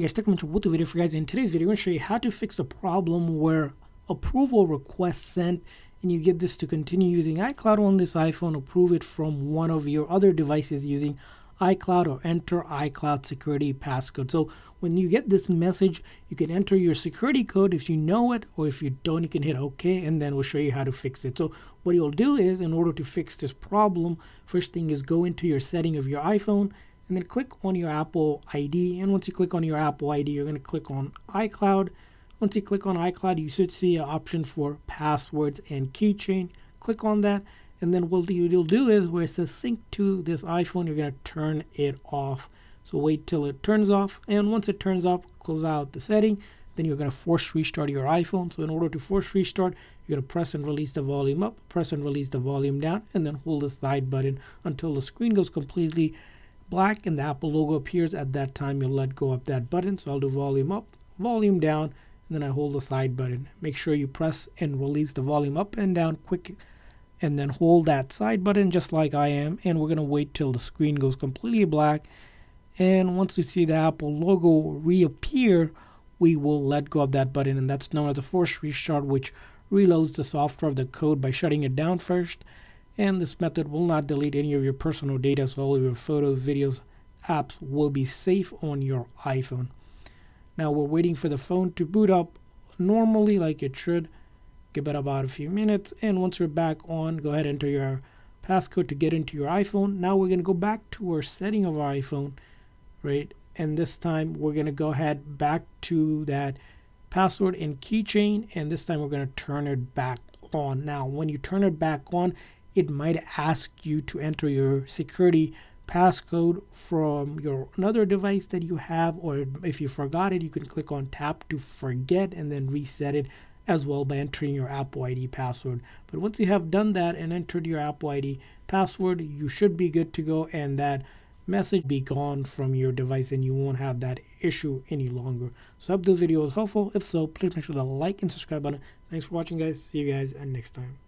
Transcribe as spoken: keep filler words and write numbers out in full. Hey guys, welcome to both the video for you guys. In today's video, I'm going to show you how to fix a problem where approval requests sent and you get this to continue using iCloud on this iPhone, approve it from one of your other devices using iCloud or enter iCloud security passcode. So when you get this message, you can enter your security code if you know it, or if you don't, you can hit OK, and then we'll show you how to fix it. So what you'll do is, in order to fix this problem, first thing is go into your setting of your iPhone and then click on your Apple I D. And once you click on your Apple I D, you're going to click on iCloud. Once you click on iCloud, you should see an option for passwords and keychain. Click on that, and then what you'll do is, where it says sync to this iPhone, you're going to turn it off. So wait till it turns off, and once it turns off, close out the setting. Then you're going to force restart your iPhone. So in order to force restart, you're going to press and release the volume up, press and release the volume down, and then hold the side button until the screen goes completely black and the Apple logo appears. At that time, you'll let go of that button. So I'll do volume up, volume down, and then I hold the side button. Make sure you press and release the volume up and down quick, and then hold that side button just like I am. And we're going to wait till the screen goes completely black, and once you see the Apple logo reappear, we will let go of that button, and that's known as a force restart, which reloads the software of the code by shutting it down first. And this method will not delete any of your personal data, so all of your photos, videos, apps will be safe on your iPhone. Now we're waiting for the phone to boot up normally like it should. Give it about a few minutes, and once you're back on, go ahead and enter your passcode to get into your iPhone. Now we're going to go back to our setting of our iPhone, right? And this time we're going to go ahead back to that password and keychain, and this time we're going to turn it back on. Now when you turn it back on, it might ask you to enter your security passcode from your another device that you have, or if you forgot it, you can click on tap to forget and then reset it as well by entering your Apple I D password. But once you have done that and entered your Apple I D password, you should be good to go, and that message be gone from your device and you won't have that issue any longer. So I hope this video was helpful. If so, please make sure to like and subscribe button. Thanks for watching, guys. See you guys next time.